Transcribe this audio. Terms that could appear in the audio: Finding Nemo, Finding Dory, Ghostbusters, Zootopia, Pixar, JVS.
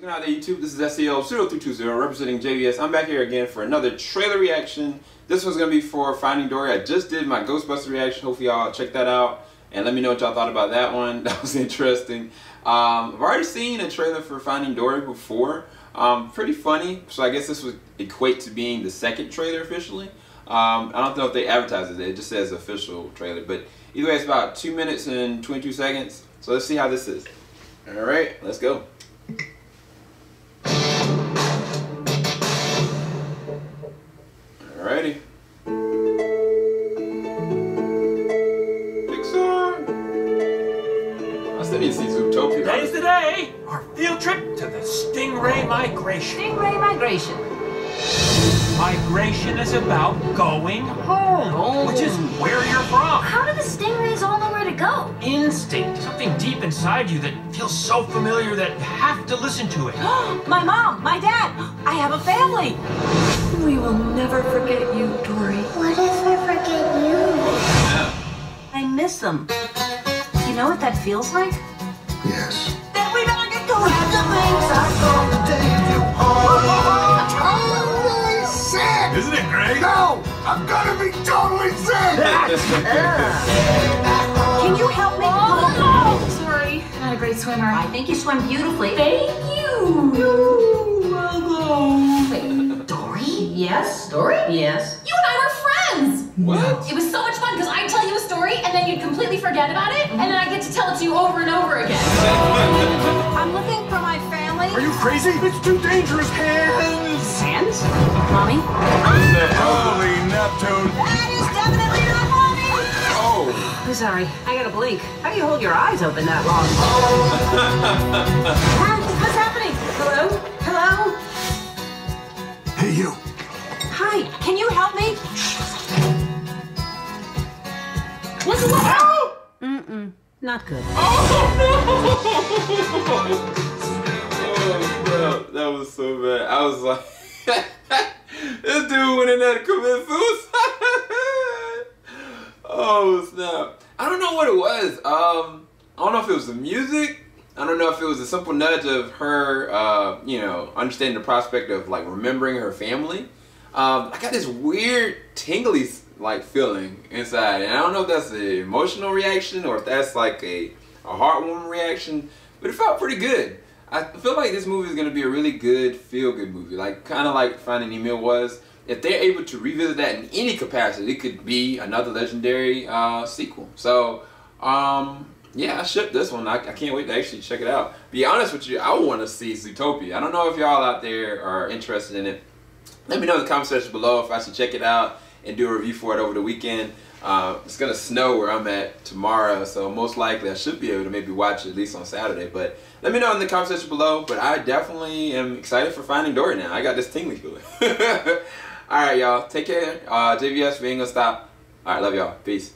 What's going on there, YouTube? This is SEO 0220 representing JVS. I'm back here again for another trailer reaction. This one's going to be for Finding Dory. I just did my Ghostbusters reaction. Hopefully y'all check that out and let me know what y'all thought about that one. That was interesting. I've already seen a trailer for Finding Dory before. Pretty funny. So I guess this would equate to being the second trailer officially. I don't know if they advertise it. It just says official trailer. But either way, it's about 2 minutes and 22 seconds. So let's see how this is. Alright, let's go. Alrighty. Pixar! I still need to see Zootopia. Today's the day! Our field trip to the stingray migration. Stingray migration. Migration is about going home, which is where you're from. How do the stingrays all know where to go? Instinct. Something deep inside you that feels so familiar that you have to listen to it. My mom, my dad, I have a family. We will never forget you, Dory. What if I forget you? I miss them. You know what that feels like? Yes. Then we better get going. Isn't it great? No! I'm gonna be totally sick! Can you help me? Oh, no. Sorry. I'm not a great swimmer. I think you swim beautifully. Thank you! You're welcome. Wait, Dory? Yes? Dory? Yes. You and I were friends! What? It was so much fun because I'd tell you a story and then you'd completely forget about it and then I get to tell it to you over and over again. I'm looking for my family. Are you crazy? It's too dangerous! Hands! Hands? Mommy? Holy Neptune! That is definitely not mommy! Oh! I'm sorry. I gotta blink. How do you hold your eyes open that long? Dad, what's happening? Hello? Hello? Hey, you. Hi, can you help me? What's the hell? Mm-mm, not good. Oh, no! Oh, bro, that was so bad. I was like, this dude went in there to commit suicide. Oh, snap. I don't know what it was. I don't know if it was the music. I don't know if it was a simple nudge of her, you know, understanding the prospect of, like, remembering her family. I got this weird tingly like feeling inside, and I don't know if that's an emotional reaction or if that's like a heartwarming reaction, but it felt pretty good. I feel like this movie is going to be a really good feel-good movie, like kind of like Finding Nemo was. If they're able to revisit that in any capacity, it could be another legendary sequel. So yeah, I shipped this one. I can't wait to actually check it out. Be honest with you, I want to see Zootopia. I don't know if y'all out there are interested in it. Let me know in the comment section below if I should check it out and do a review for it over the weekend. It's going to snow where I'm at tomorrow, so most likely I should be able to maybe watch it at least on Saturday. But let me know in the comment section below. But I definitely am excited for Finding Dory now. I got this tingly feeling. All right, y'all. Take care. JVS, we ain't going to stop. All right, love y'all. Peace.